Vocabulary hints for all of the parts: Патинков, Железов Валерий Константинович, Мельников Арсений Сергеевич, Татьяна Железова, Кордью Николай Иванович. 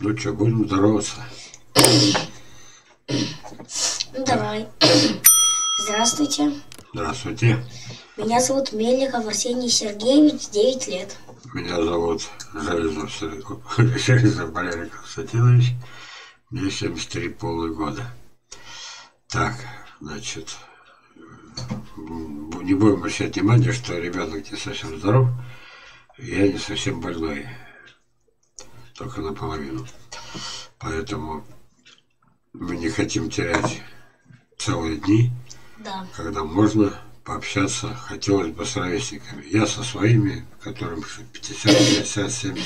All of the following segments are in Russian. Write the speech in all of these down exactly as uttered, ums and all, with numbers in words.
Лучше будем здороваться. Ну давай. Здравствуйте. Здравствуйте. Меня зовут Мельников Арсений Сергеевич, девять лет. Меня зовут Железов Валерий Константинович, мне семьдесят три полных года. Так, значит, не будем обращать внимания, что ребенок не совсем здоров, я не совсем больной, только наполовину. Поэтому мы не хотим терять целые дни, да, когда можно пообщаться, хотелось бы с ровесниками. Я со своими, которым пятьдесят, пятьдесят семь,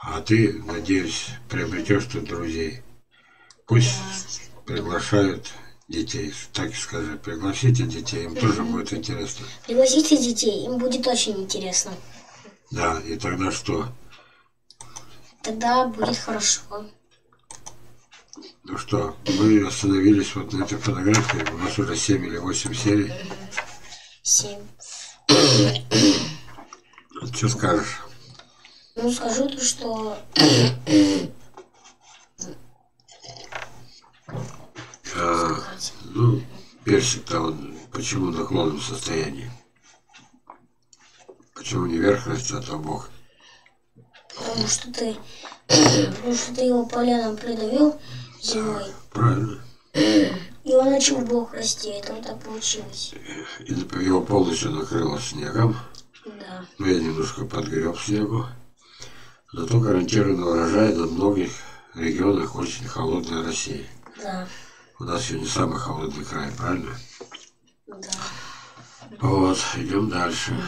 а ты, надеюсь, приобретешь тут друзей. Пусть приглашают детей, так скажи, пригласите детей, им тоже будет интересно. Пригласите детей, им будет очень интересно. Да, и тогда что? Тогда будет хорошо. Ну что, мы остановились вот на этой фотографии, у нас уже семь или восемь серий. семь. Что скажешь? Ну, скажу то, что... А, ну, персик-то он почему в наклонном состоянии? Почему не верхность, а то бог? Потому что ты, потому что ты его поляном придавил зимой. А, правильно. И он начал бог расти, это вот так получилось. И его полностью накрыло снегом. Да. Ну, я немножко подгреб снегу. Зато гарантированно урожай на многих регионах очень холодной России. Да. У нас сегодня самый холодный край, правильно? Да. Вот, идем дальше.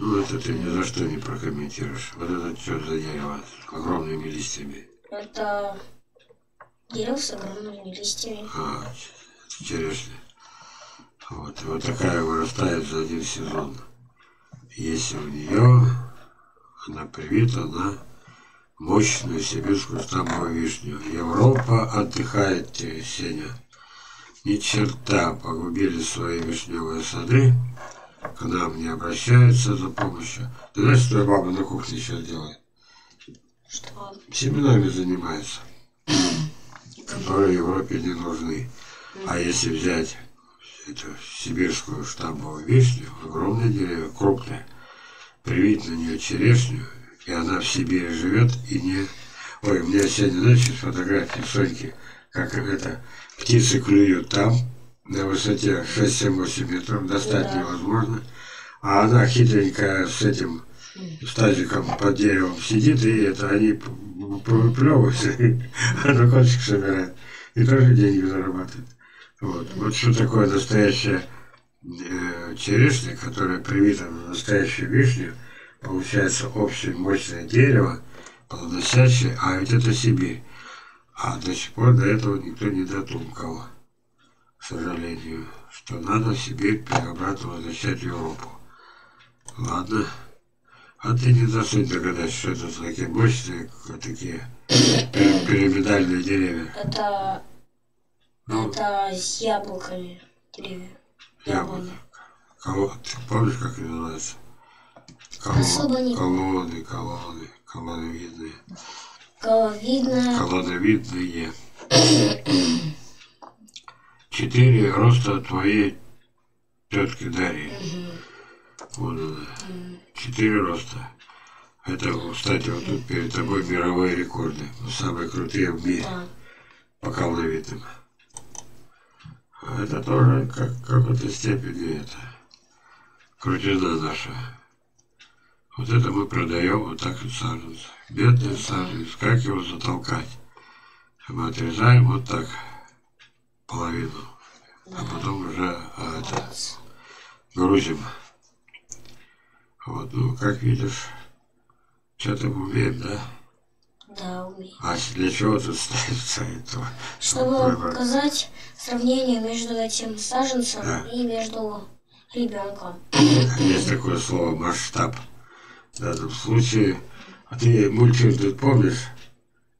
Ну, это ты ни за что не прокомментируешь. Вот это что за дерево с огромными листьями? Это дерево с огромными листьями. А, это черешня. Вот, вот такая вырастает за один сезон. Если у нее, она привита на мощную сибирскую штамповую вишню. Европа отдыхает, тебе, Сеня. Ни черта, погубили свои вишневые сады. К нам не обращаются за помощью. Ты знаешь, что твоя баба на кухне сейчас делает? Что? Семенами занимается, которые Европе не нужны. А если взять эту сибирскую штамповую вишню, огромные деревья, крупные, привить на нее черешню, и она в Сибири живет, и не... Ой, у меня сегодня, значит, фотографии Соньки, как это, птицы клюют там, на высоте шесть-семь-восемь метров, достать да. невозможно. А она хитренькая с этим стазиком под деревом сидит, и это они повыплевываются, она кончик собирает, и тоже деньги зарабатывает. Вот, вот что такое настоящая э, черешня, которая привита на настоящую вишню, получается общее мощное дерево, плодоносящее, а ведь это Сибирь. А до сих пор до этого никто не дотумкал, к сожалению, что надо Сибирь обратно возвращать в Европу. Ладно. А ты не засунь догадать, что это такие мощные, такие пирамидальные деревья. Это... Ну, это с яблоками деревья. Яблоко. Кого... Ты помнишь, как это называется? Колон... Колоны, колоны, колоновидные. Колоновидные. Колоновидные. Четыре роста твоей тетки Дарьи. Угу. Вот она. Угу. Четыре роста. Это, кстати, вот тут перед тобой мировые рекорды. Самые крутые в мире. Да. По колоновидным. Это тоже как в какой-то степени это крутизна наша. Вот это мы продаем вот так вот саженцы. Бедный саженец, как его затолкать? Мы отрезаем вот так половину, а потом уже а, это, грузим. Вот, ну как видишь, что-то умеем, да? Да, умеем. А для чего тут ставится это? Чтобы показать сравнение между этим саженцем да. и между ребенком. Есть такое слово масштаб. В данном случае, а ты мультик тут помнишь,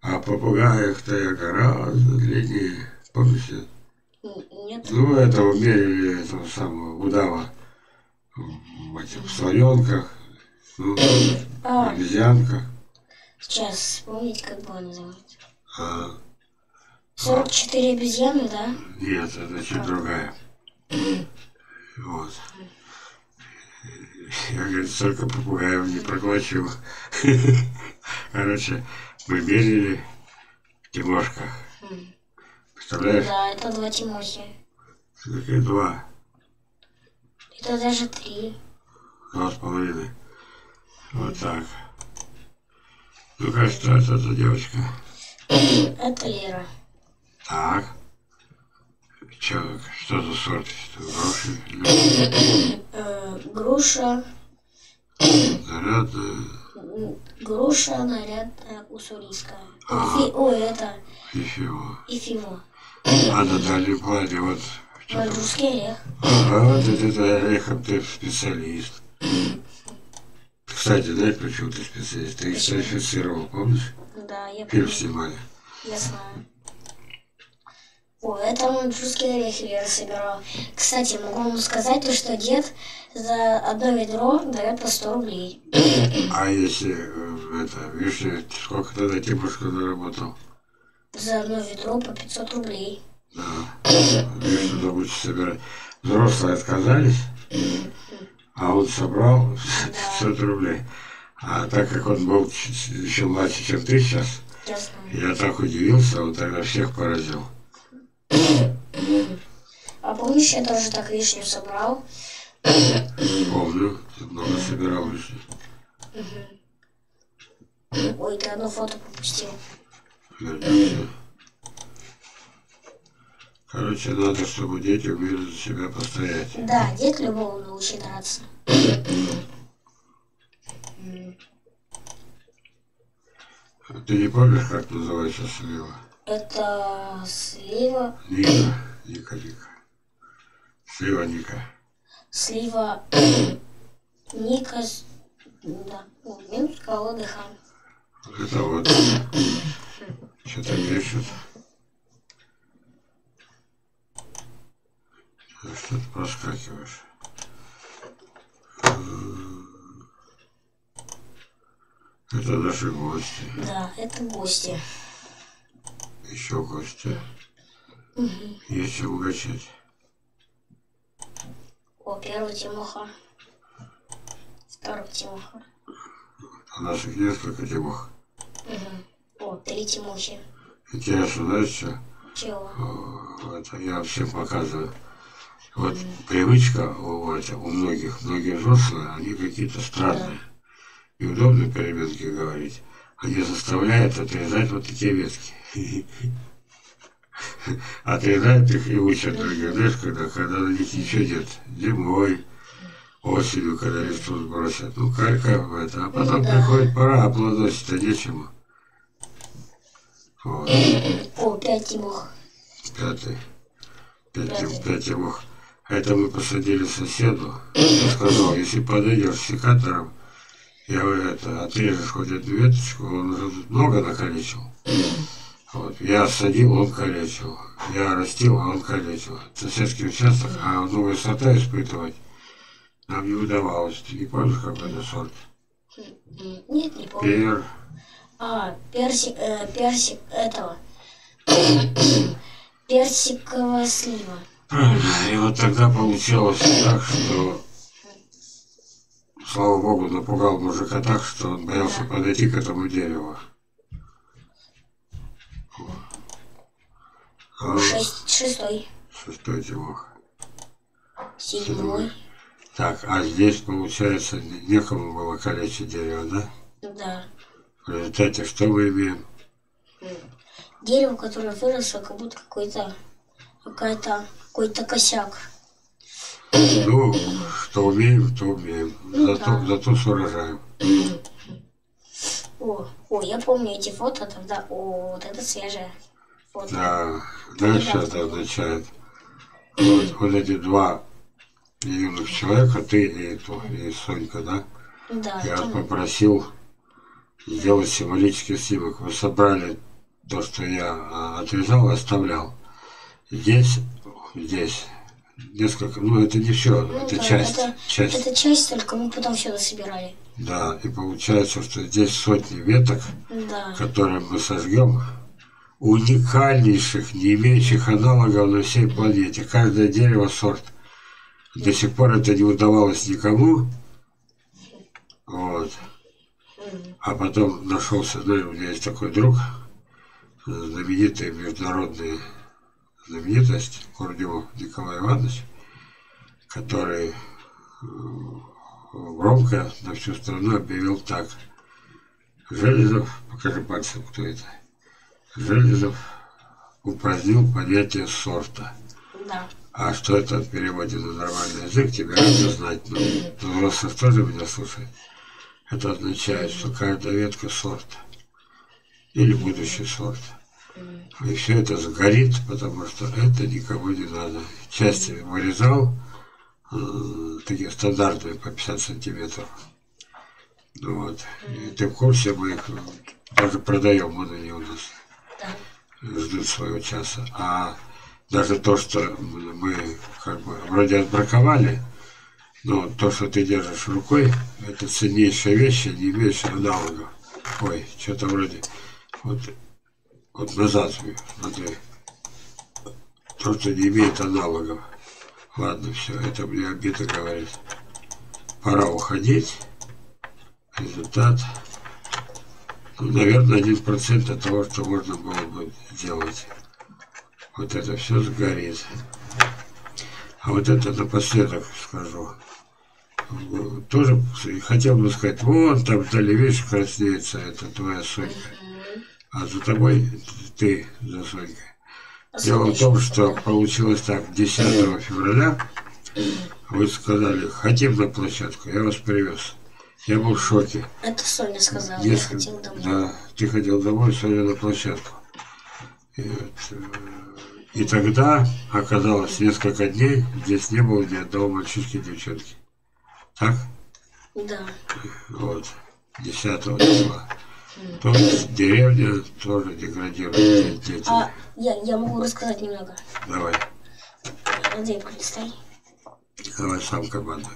а попугаях-то я гораздо длиннее, помнишь? Нет. Ну, это умерили этого самого удава в этих слоненках, ну, в обезьянках. Сейчас вспомнить, как бы он называется. А. сорок четыре обезьяны, да? Нет, это чуть другая. Вот. Я, говорит, столько попугаев не проглочил. Короче, мы мерили в Тимошках. Представляешь? Да, это два Тимохи. Какие два? Это даже три. Два с половиной. Вот так. Ну, кажется, это, это девочка. Это Лера. Так. Че, что за сорт? Груши? Груша. Наряд. Груша, наряд уссурийская. Ой, это... Ифиво. Ифиво. А на дальнем плане вот... Русский орех. А вот это орехом ты специалист. Кстати, знаешь, почему ты специалист? Ты их сертифицировал, помнишь? Да, я помню. Фильм снимали. Я знаю. О, это маньчжурские орехи Вера собирала. Кстати, могу вам сказать, что дед за одно ведро дает по сто рублей. А если, это, видишь, сколько ты на Тимушку заработал? За одно ведро по пятьсот рублей. Да, видишь, надо лучше собирать. Взрослые отказались, а он собрал пятьсот рублей. А так как он был еще младше, чем ты сейчас, я так удивился, он тогда всех поразил. А помнишь, я тоже так вишню собрал? Помню, ты много собирал вишню. Угу. Ой, ты одно фото пропустил. Короче, надо, чтобы дети умели за себя постоять. Да, дед любого научит драться. Ты не помнишь, как называется слива? Это слива... Ника, Ника, Ника. Слива Ника. Слива Ника, да, Минского отдыха. Это вот, что-то пишет. Что ты проскакиваешь? Это наши гости. Да, это гости. Еще гости. Угу. Есть чем угощать. О, первый Тимоха. Второй Тимоха. У наших несколько Тимох. Угу. О, три Тимохи. Интересно, знаешь что? Чего? Это я всем показываю. Вот угу. Привычка у, у многих, многие взрослые, они какие-то странные. Да. И удобно переменки говорить. Они заставляют отрезать вот такие ветки. Отрезают их и учат других. Знаешь, когда, когда на них ничего нет. Зимой, осенью, когда листву сбросят. Ну, карька в это. А потом приходит пора, а плодосить-то нечему. Вот. О, пятый мох. Пятый. Пятый, пятый мох. Это мы посадили соседу. Я сказал, если подойдешь секатором, я это, отрежешь хоть эту веточку, он уже много накалечил. Вот. Я садил, он калечил. Я растил, а он калечил. Соседский участок, а ну, высота испытывать нам не удавалось. Ты не помнишь, какой это сорт? Нет, не помню. Пер. А, персик, э, персик этого. Персиковая слива. Правильно. И вот тогда получилось так, что... Слава Богу, напугал мужика так, что он боялся да. подойти к этому дереву. А Шесть, шестой. Шестой Тимох. Седьмой. Седьмой. Так, а здесь, получается, некому было калечить дерево, да? Да. В результате что мы имеем? Дерево, которое выросло, как будто какой-то какой-то какой-то косяк. Ну, что умеем, то умеем. Ну, зато, да. зато с урожаем. О, о, я помню эти фото тогда. О, вот это свежее фото. Да, знаешь, что это означает? Вот, вот эти два юных человека, ты и, то, и Сонька, да? Да. Я это... попросил сделать символический снимок. Вы собрали то, что я отрезал, оставлял. Здесь, здесь. несколько, ну это не все, ну, это да, часть, это, часть. Это часть, только мы потом все засобирали. Да, и получается, что здесь сотни веток, да, которые мы сожгем, уникальнейших, не имеющих аналогов на всей планете. Каждое дерево сорт. До сих пор это не удавалось никому. Вот. А потом нашелся, ну, у меня есть такой друг, знаменитый международный знаменитость, Кордью Николай Иванович, который громко на всю страну объявил так. Железов, покажи пальцем, кто это. Железов упразднил понятие сорта. Да. А что это в переводе на нормальный язык, тебе надо знать. Но взрослых тоже меня слушает. Это означает, что каждая ветка сорта. Или будущий сорт. И все это сгорит, потому что это никому не надо. Часть вырезал, э, такие стандартные по пятьдесят сантиметров. Вот. И ты в курсе, мы их даже продаем, они у нас ждут своего часа. А даже то, что мы как бы вроде отбраковали, но то, что ты держишь рукой, это ценнейшие вещи, не имеющие аналогов. Ой, что-то вроде... Вот, вот назад, смотри, то, что не имеет аналогов. Ладно, все, это мне обидно говорит. Пора уходить. Результат, ну, наверное, один процент от того, что можно было бы делать. Вот это все сгорит. А вот это напоследок скажу. Тоже хотел бы сказать, вон там вдали, видишь, краснеется, это твоя сумка. А за тобой ты, за Сонькой. Дело в том, что получилось так, десятого февраля вы сказали, хотим на площадку, я вас привез. Я был в шоке. Это Соня сказала, я хотел домой. Да, ты хотел домой, Соня на площадку. И, вот, и тогда оказалось несколько дней, здесь не было ни одного мальчишки, девчонки. Так? Да. Вот, десятого числа. То есть деревня тоже деградирует. А, я, я могу рассказать немного. Давай. Андрей, пролистай. Давай сам командуй.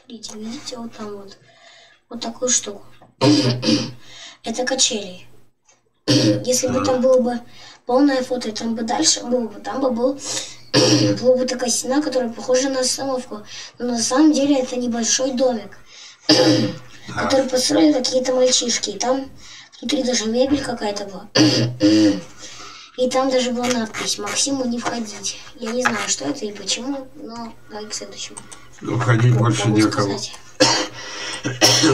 Смотрите, видите, вот там вот, вот такую штуку. Это качели. Если бы там было бы полное фото, и там бы дальше было бы, там бы был... Была бы такая стена, которая похожа на остановку. Но на самом деле это небольшой домик, да, который построили какие-то мальчишки. И там внутри даже мебель какая-то была. И там даже была надпись «Максиму не входить». Я не знаю, что это и почему, но давай к следующему. Ну, входить больше некому.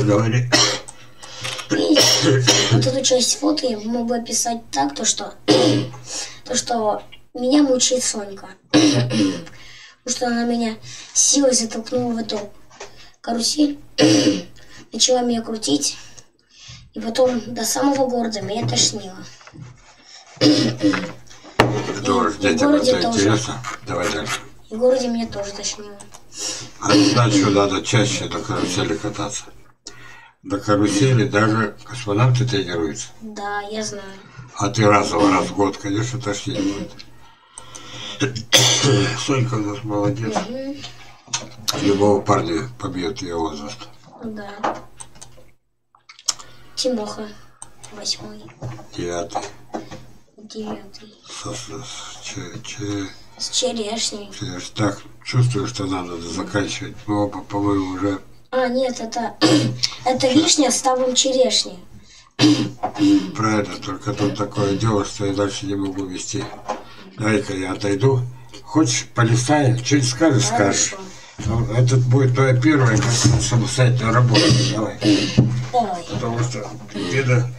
Говори. И вот эту часть фото я могу описать так, то что... То, что... Меня мучает Сонька, потому что она меня силой затолкнула в эту карусель, начала меня крутить, и потом до самого города меня тошнило. Дорож, в городе это тоже. Интересно. Давай дальше. И в городе меня тоже тошнило. А значит, надо чаще на карусели кататься. На карусели даже космонавты тренируются. Да, я знаю. А ты разово, раз в год, конечно, тошнить будет. Сонька у нас молодец. Угу. Любого парня побьет ее возраст. Да. Тимоха. Восьмой. Девятый. Девятый. Со, со, с, че, че... с черешней. Так, чувствую, что нам надо заканчивать. Мы оба, по-моему, уже... А, нет, это... это вишня с табом черешни. Правильно, только тут такое дело, что я дальше не могу вести. Дай-ка я отойду. Хочешь, полистай, что-нибудь скажешь, скажешь. Это будет твоя первая самостоятельная работа. Давай. Давай. Потому что беда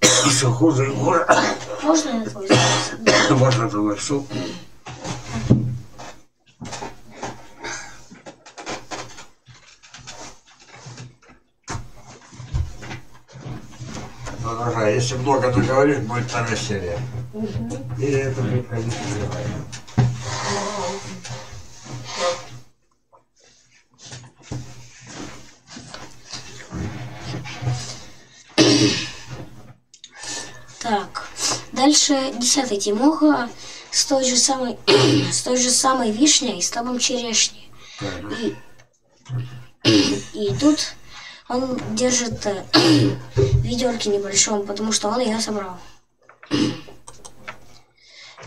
все хуже. Можно я твой суп? Можно твой суп. Если много наговоришь, будет вторая серия. Угу. И это приходит в Так, да, Дальше десятый Тимоха с той же самой, с той же самой вишней и с табом черешни. И, и тут он держит ведерки небольшом, потому что он ее собрал.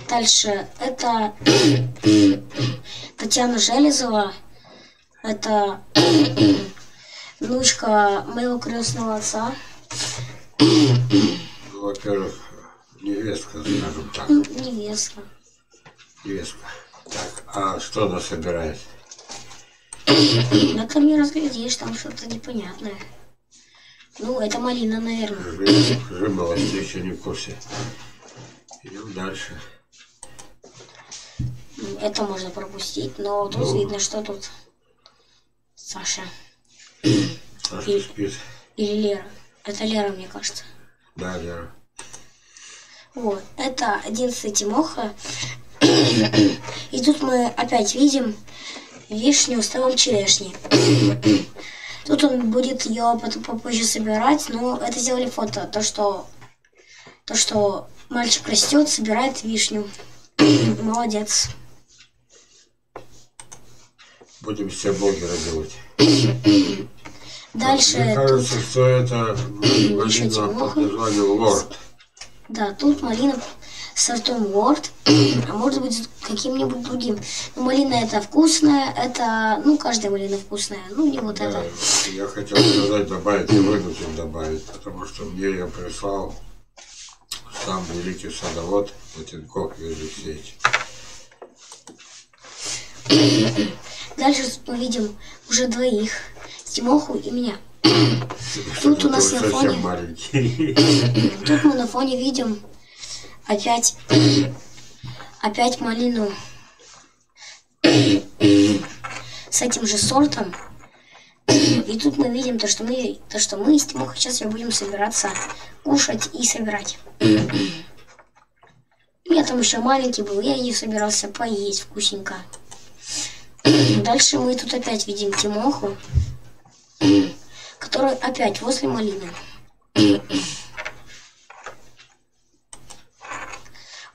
Дальше это Татьяна Железова, это внучка моего крестного отца. Во-первых, невестка, скажем так. Невестка. Невестка. Так, а что она собирает? Ну, там не разглядишь, там что-то непонятное. Ну, это малина, наверное. Жимала, ты еще не в курсе. Идем дальше. Это можно пропустить, но тут ну, видно, что тут Саша. Саша или, спит. Или Лера. Это Лера, мне кажется. Да, Лера. Вот, это одиннадцатый Тимоха. И тут мы опять видим вишню с табом черешни. Тут он будет ее потом попозже собирать, но это сделали фото. То, что, то, что мальчик растет, собирает вишню. Молодец. Будем все блогеры делать. Дальше. Мне кажется, тут... что это малина под названием Лорд. Да, тут малина с сортом Лорд, а может быть каким-нибудь другим. Но малина это вкусная, это, ну, каждая малина вкусная, ну, не вот да, это. Я хотел сказать, добавить, не вынужден добавить, потому что мне ее прислал сам великий садовод Патинков Юрий Алексеевич. Дальше мы видим уже двоих, Тимоху и меня. Тут у нас на фоне, тут мы на фоне видим опять, опять малину с этим же сортом. И тут мы видим то, что мы, то, что мы с Тимохой сейчас ее будем собираться кушать и собирать. Я там еще маленький был, я ее собирался поесть вкусненько. Дальше мы тут опять видим Тимоху, который опять возле малины.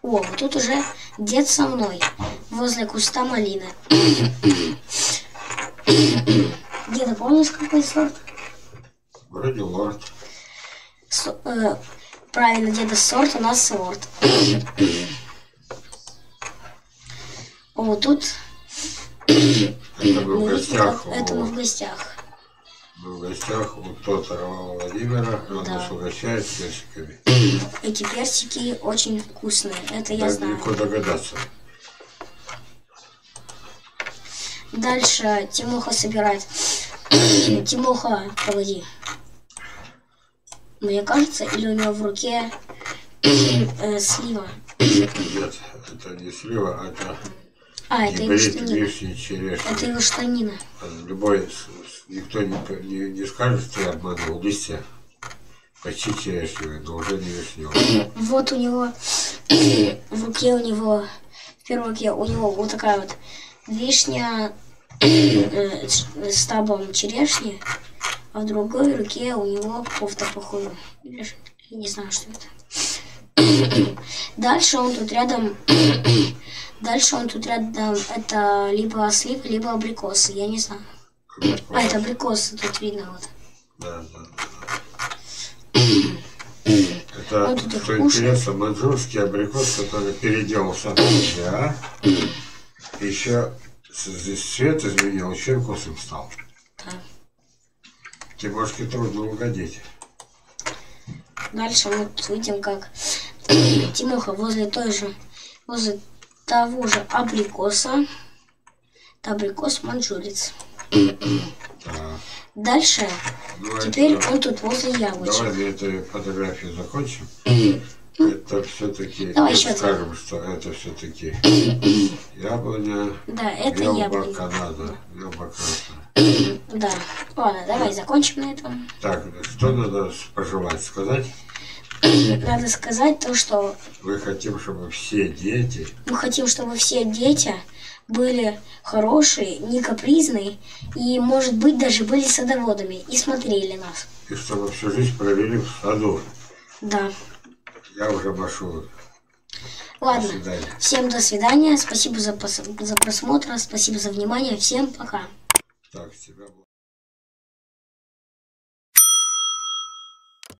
О, вот тут уже дед со мной, возле куста малины. Деда, помнишь, какой сорт? Вроде Лорд. Со, э, правильно, деда сорт, у нас Лорд. О, тут... Это был в гостях. Это был в гостях. Был в гостях у Тота Романа Владимира, и он нас угощает персиками. Эти персики очень вкусные, это я знаю. Так легко догадаться. Дальше Тимоха собирает. Тимоха, проводи. Мне кажется, или у него в руке э, слива. Нет, это не слива, а это... А, это его штанина. Это его штанина. Любой, никто не, не, не скажет, что я обманул, листья почти черешневые, но уже не вишневые. Вот у него, в руке у него, в первой руке у него вот такая вот вишня э, с табом черешни, а в другой руке у него кофта, походу. Я не знаю, что это. Дальше он тут рядом... Дальше он тут рядом, это либо слив, либо абрикосы, я не знаю. А, это абрикосы, тут видно вот. Да, да, да. Это, он тут их что кушает. Интересно, маньчжурский абрикос, который переделался от себя, еще здесь цвет изменил, еще и вкусным стал. Да. Тимошке трудно угодить. Дальше мы тут видим, как Тимоха возле той же, возле того же абрикоса, это абрикос маньчжурец. Да. Дальше, ну, теперь это... он тут возле яблочек. Давай эту фотографию закончим. Это все-таки, скажем, что это все-таки яблоня. Да, это яблоня. Канада, да, ладно, давай закончим на этом. Так, что надо пожелать сказать? Надо сказать то, что... Мы хотим, чтобы все дети... Мы хотим, чтобы все дети были хорошие, не капризные, и, может быть, даже были садоводами, и смотрели нас. И чтобы всю жизнь провели в саду. Да. Я уже машу Ладно, до всем до свидания, спасибо за, за просмотр, спасибо за внимание, всем пока. Так, тебя...